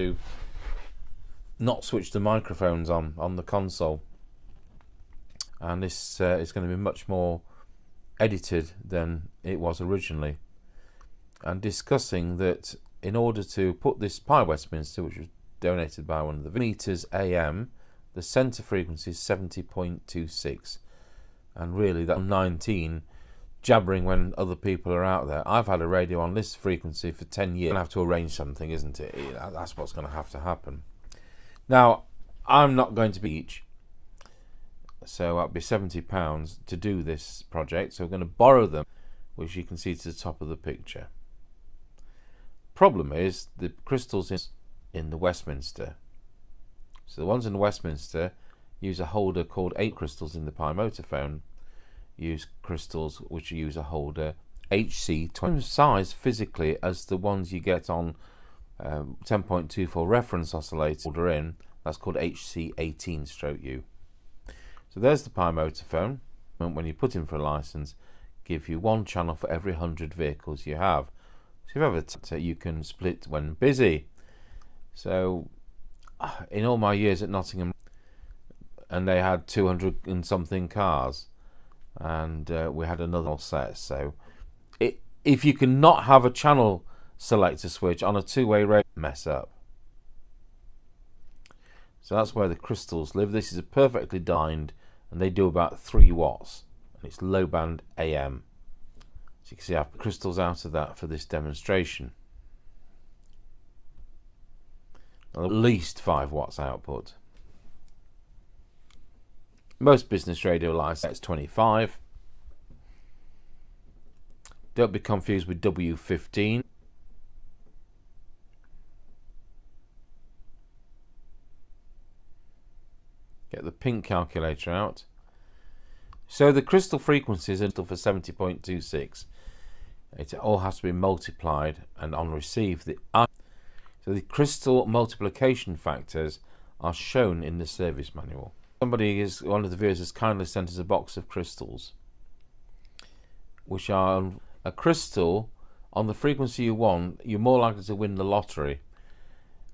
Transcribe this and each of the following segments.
to not switch the microphones on the console, and this is going to be much more edited than it was originally. And discussing that in order to put this Pye Westminster, which was donated by one of the meters AM, the centre frequency is 70.26, and really that 19 jabbering when other people are out there. I've had a radio on this frequency for 10 years. I'm gonna have to arrange something, isn't it? That's what's going to have to happen. Now, I'm not going to beach, so that'll be £70 to do this project. So we're going to borrow them, which you can see to the top of the picture. Problem is the crystals in the Westminster. So the ones in the Westminster use a holder called 8 crystals. In the Pye Motorphone, use crystals which use a holder HC 20 size physically as the ones you get on 10.24 reference oscillator holder in. That's called HC 18/U. So there's the Pye Motorphone. When you put in for a license, give you one channel for every 100 vehicles you have. So if you have a you can split when busy. So in all my years at Nottingham, and they had 200 and something cars, and we had another set. So if you can not have a channel selector switch on a two-way radio, mess up. So that's where the crystals live. This is a perfectly designed, and they do about 3 watts, and it's low band AM. So you can see I have crystals out of that for this demonstration. At least 5 watts output. Most business radio license is 25. Don't be confused with W15. Get the pink calculator out. So the crystal frequencies are for 70.26. It all has to be multiplied, and on receive the so the crystal multiplication factors are shown in the service manual. One of the viewers has kindly sent us a box of crystals, which are a crystal on the frequency you want. You're more likely to win the lottery.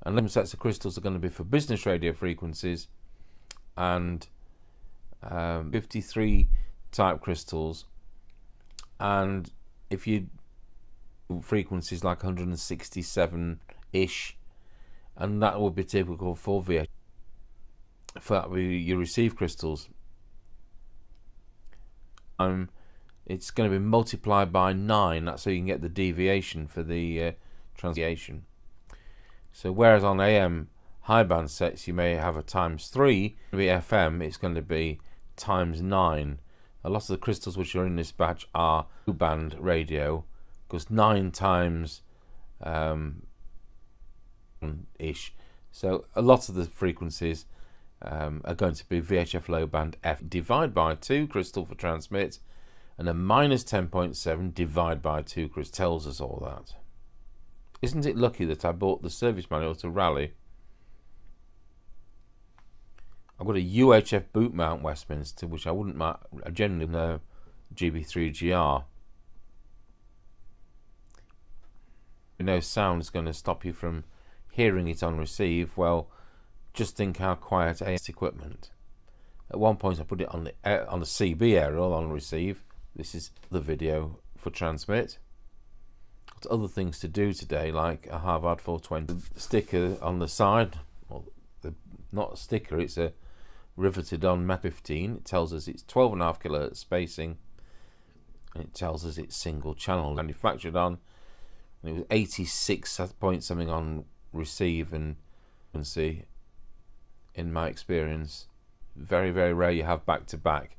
And limit sets of crystals are going to be for business radio frequencies, and 53 type crystals, and if you frequencies like 167 ish, and that would be typical for VH. For that, you receive crystals. It's going to be multiplied by 9. That's so you can get the deviation for the translation. So whereas on AM high band sets you may have a ×3, with FM it's going to be ×9. A lot of the crystals which are in this batch are low band radio, because 9 times ish. So a lot of the frequencies are going to be VHF low band F. Divide by 2 crystal for transmit, and a -10.7 divide by 2 crystal tells us all that. Isn't it lucky that I bought the service manual to Rally? I've got a UHF boot mount Westminster, which I wouldn't mind. I generally know GB3GR. You know, sound is going to stop you from hearing it on receive. Well, just think how quiet AS equipment. At one point I put it on the CB aerial on receive. This is the video for transmit. Got other things to do today, like a Harvard 420 sticker on the side. Well, not a sticker, it's a riveted on MAP15. It tells us it's 12.5 kilohertz spacing, and it tells us it's single channel manufactured on, and it was 86 point something on receive, and see in my experience very, very rare you have back to back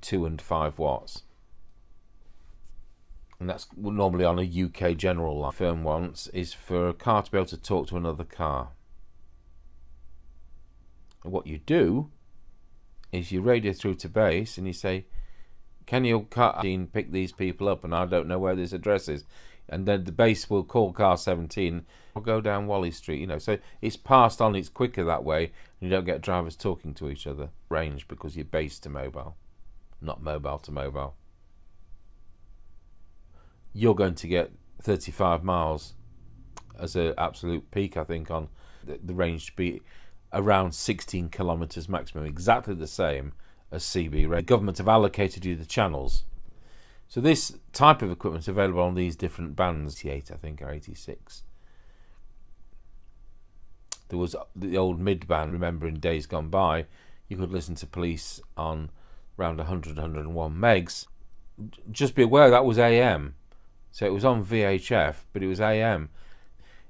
2 and 5 watts, and that's normally on a UK general line. Firm wants is for a car to be able to talk to another car. What you do is you radio through to base and you say, can your car pick these people up, and I don't know where this address is, and then the base will call car 17 or go down Wally Street, you know. So it's passed on, it's quicker that way, and you don't get drivers talking to each other. Range, because you're base to mobile, not mobile to mobile. You're going to get 35 miles as an absolute peak, I think, on the range to be around 16 kilometers maximum, exactly the same as CB radio. The government have allocated you the channels. So this type of equipment is available on these different bands, 88 I think, or 86. There was the old mid-band, remember in days gone by, you could listen to Police on around 100, 101 megs. Just be aware that was AM. So it was on VHF, but it was AM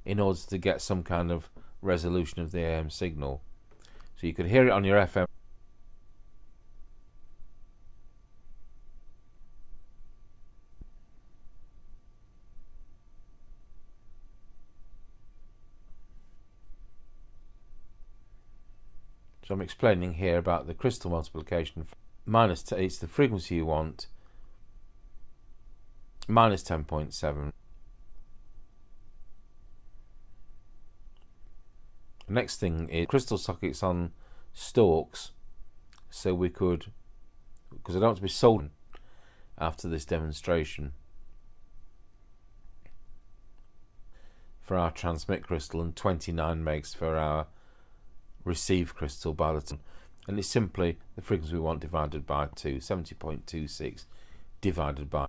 in order to get some kind of resolution of the AM signal. So you could hear it on your FM. So I'm explaining here about the crystal multiplication. Minus 8 is the frequency you want, minus 10.7. Next thing is crystal sockets on stalks, so we could, because I don't want to be sold after this demonstration, for our transmit crystal and 29 megs for our receive crystal by the time, and it's simply the frequency we want divided by 2, 70.26 divided by.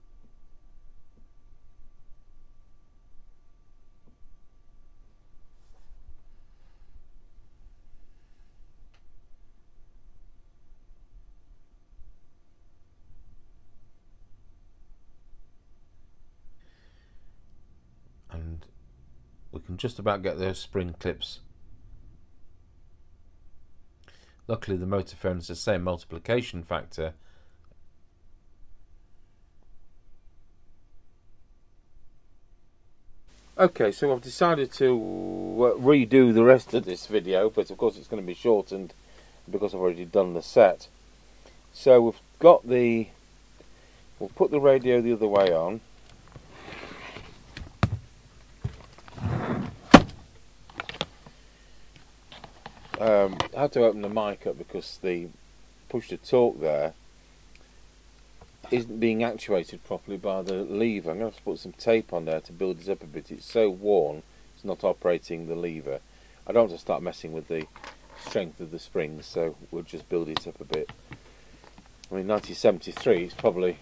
And we can just about get those spring clips. Luckily the Motorphone is the same multiplication factor. Okay, so I've decided to redo the rest of this video, but of course it's going to be shortened because I've already done the set. So we've got the, we'll put the radio the other way on. I had to open the mic up because the push to talk there isn't being actuated properly by the lever. I'm going to have to put some tape on there to build this up a bit. It's so worn, it's not operating the lever. I don't want to start messing with the strength of the springs, so we'll just build it up a bit. I mean, 1973, it's probably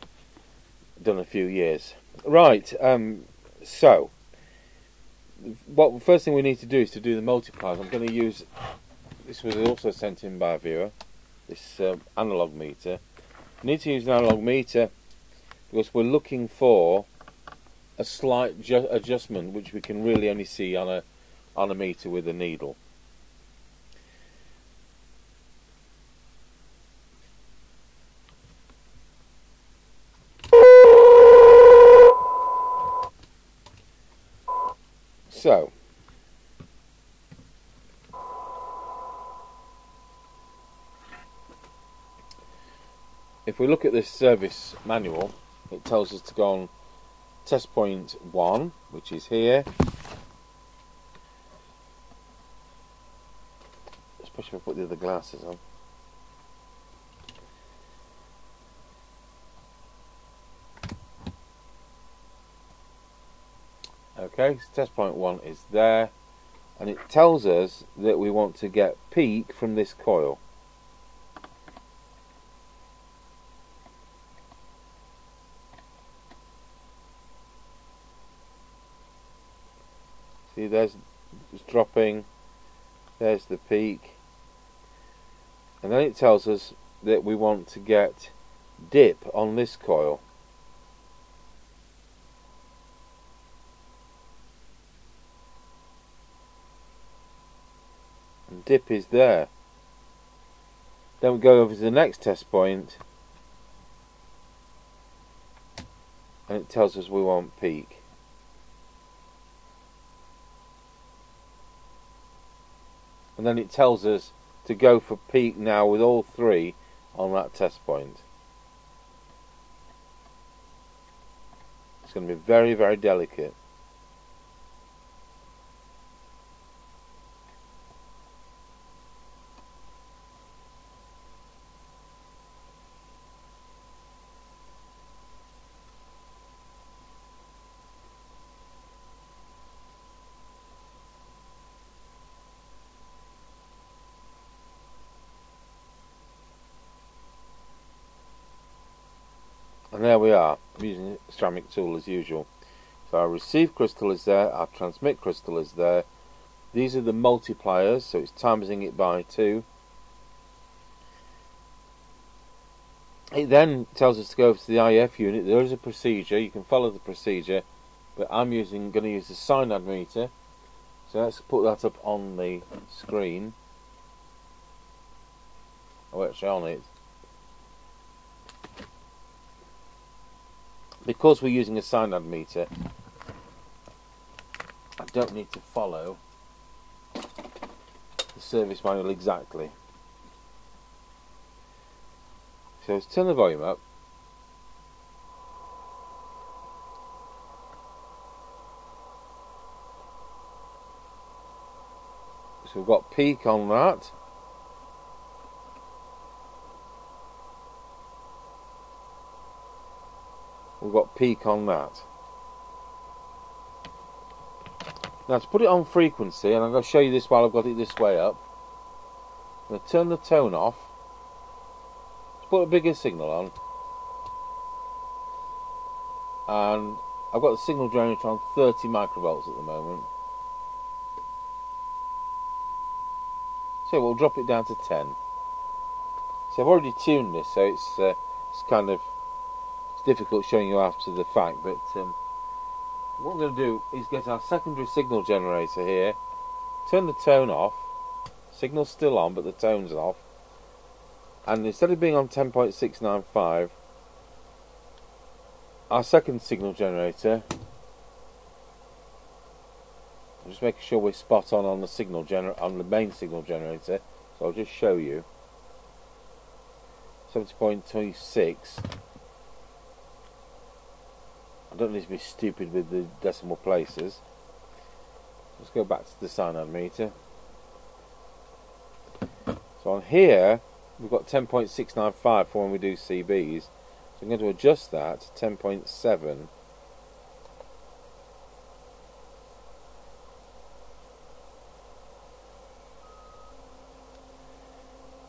done a few years. Right, so what the first thing we need to do is to do the multipliers. I'm going to use, this was also sent in by a viewer, this analog meter. We need to use an analog meter because we're looking for a slight adjustment, which we can really only see on a meter with a needle. So if we look at this service manual, it tells us to go on test point 1, which is here. Especially if I put the other glasses on. Okay, so test point 1 is there, and it tells us that we want to get peak from this coil. See, there's, it's dropping, there's the peak, and then it tells us that we want to get dip on this coil. And dip is there. Then we go over to the next test point, and it tells us we want peak. And then it tells us to go for peak now with all three on that test point. It's going to be very, very delicate. And there we are, using the ceramic tool as usual. So our receive crystal is there, our transmit crystal is there. These are the multipliers, so it's timesing it by 2. It then tells us to go over to the IF unit. There is a procedure, you can follow the procedure, but I'm going to use the SINAD meter. So let's put that up on the screen. Oh, actually on it. Because we're using a SINAD meter, I don't need to follow the service manual exactly. So let's turn the volume up. So we've got peak on that. We've got peak on that. Now to put it on frequency, and I'm going to show you this while I've got it this way up, I'm going to turn the tone off. Let's put a bigger signal on. And I've got the signal drainage on 30 microvolts at the moment. So we'll drop it down to 10. So I've already tuned this, so it's kind of difficult showing you after the fact, but what we're going to do is get our secondary signal generator here, turn the tone off, signal's still on but the tone's off, and instead of being on 10.695, our second signal generator, I'm just making sure we're spot on the signal on the main signal generator, so I'll just show you 70.26. I don't need to be stupid with the decimal places. Let's go back to the SINAD meter. So on here we've got 10.695 for when we do CBs. So I'm going to adjust that to 10.7.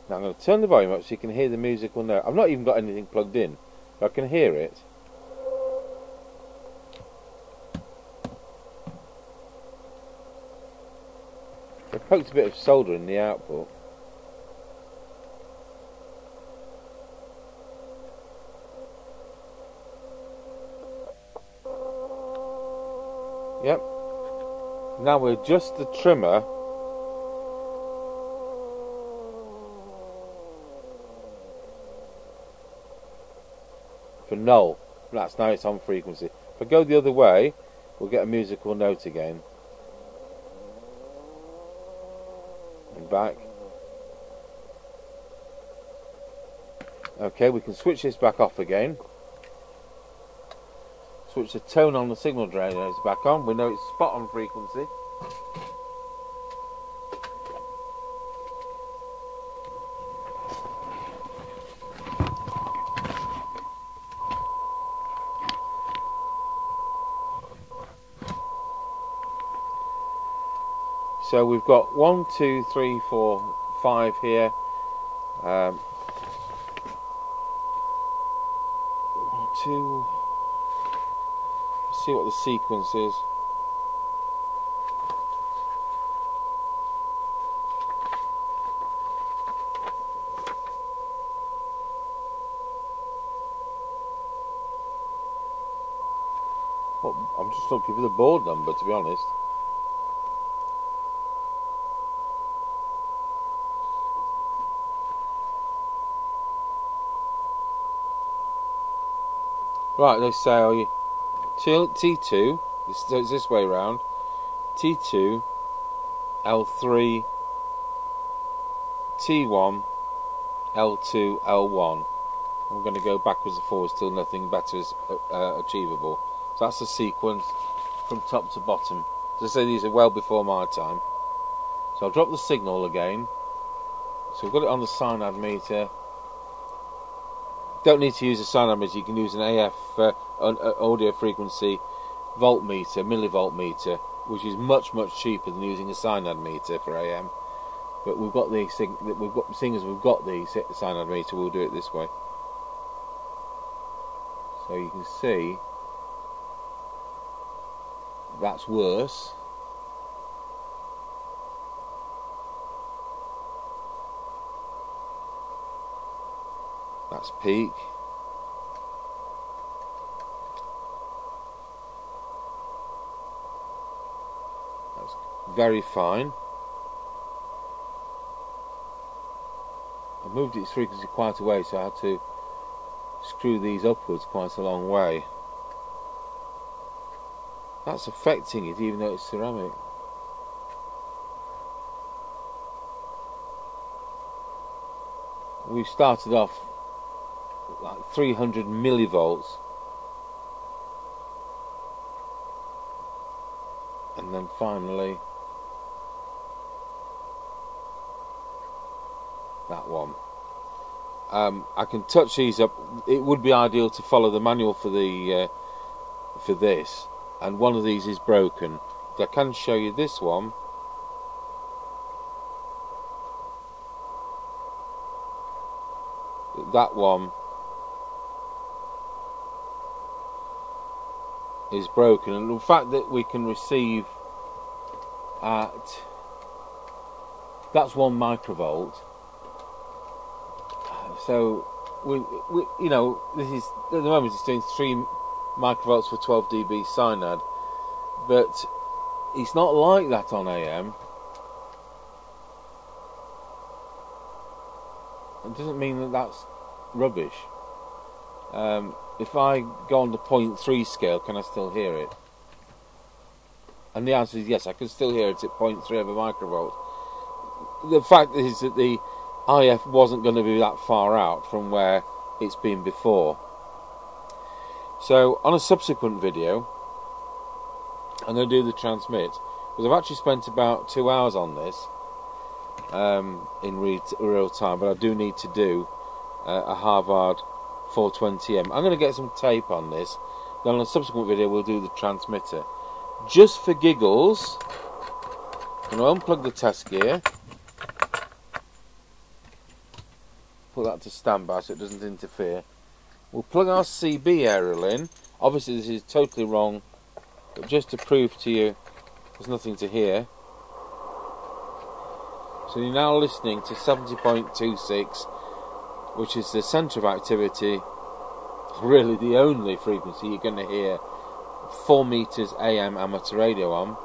Now I'm going to turn the volume up so you can hear the musical note. I've not even got anything plugged in, but I can hear it. I poked a bit of solder in the output. Yep. Now we adjust the trimmer. For null. That's now it's on frequency. If I go the other way, we'll get a musical note again. Back. Okay, we can switch this back off again. Switch the tone on the signal drainer, it's back on. We know it's spot on frequency. So we've got 1, 2, 3, 4, 5 here. 2. Let's see what the sequence is. Well, I'm just looking for the board number, to be honest. Right, they say T2, so it's this way round, T2, L3, T1, L2, L1. I'm going to go backwards and forwards till nothing better is achievable. So that's the sequence from top to bottom. As I say, these are well before my time. So I'll drop the signal again. So we've got it on the SINAD meter. Don't need to use a SINAD meter, you can use an AF, audio frequency voltmeter, millivolt meter, which is much cheaper than using a SINAD meter for AM. But we've got the seeing as we've got the SINAD meter, we'll do it this way. So So you can see that's worse. That's peak. That's very fine. I've moved its frequency quite a way, so I had to screw these upwards quite a long way. That's affecting it even though it's ceramic. We've started off like 300 millivolts and then finally that one. I can touch these up. It would be ideal to follow the manual for the for this, and one of these is broken, but I can show you this one. That one is broken, and the fact that we can receive at, that's 1 microvolt. So we you know, this is at the moment it's doing 3 microvolts for 12 dB SINAD, but it's not like that on AM. It doesn't mean that that's rubbish. If I go on the 0.3 scale, can I still hear it? And the answer is yes, I can still hear it at 0.3 of a microvolt. The fact is that the IF wasn't going to be that far out from where it's been before. So on a subsequent video I'm going to do the transmit, because I've actually spent about 2 hours on this in real time, but I do need to do a Harvard 420M. I'm going to get some tape on this, then on a subsequent video we'll do the transmitter. Just for giggles, I'm going to unplug the test gear, put that to standby so it doesn't interfere. We'll plug our CB aerial in. Obviously this is totally wrong, but just to prove to you there's nothing to hear. So you're now listening to 70.26, which is the centre of activity, really the only frequency you're going to hear 4 metres AM amateur radio on.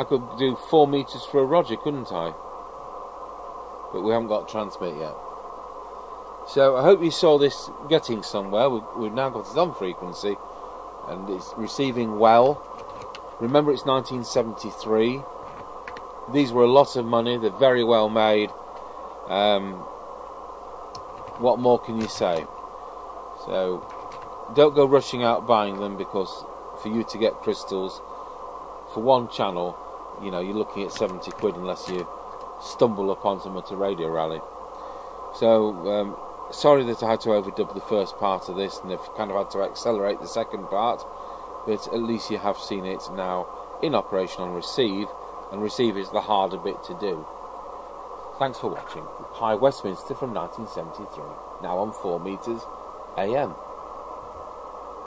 I could do 4 meters for a Roger, couldn't I? But we haven't got transmit yet. So I hope you saw this getting somewhere. We've now got it on frequency and it's receiving well. Remember, it's 1973. These were a lot of money. They're very well made. What more can you say? So don't go rushing out buying them, because for you to get crystals for one channel, you know, you're looking at 70 quid unless you stumble upon some at a radio rally. So, sorry that I had to overdub the first part of this, and I've kind of had to accelerate the second part, but at least you have seen it now in operation on receive, and receive is the harder bit to do. Thanks for watching. Pye Westminster from 1973, now on 4 meters AM.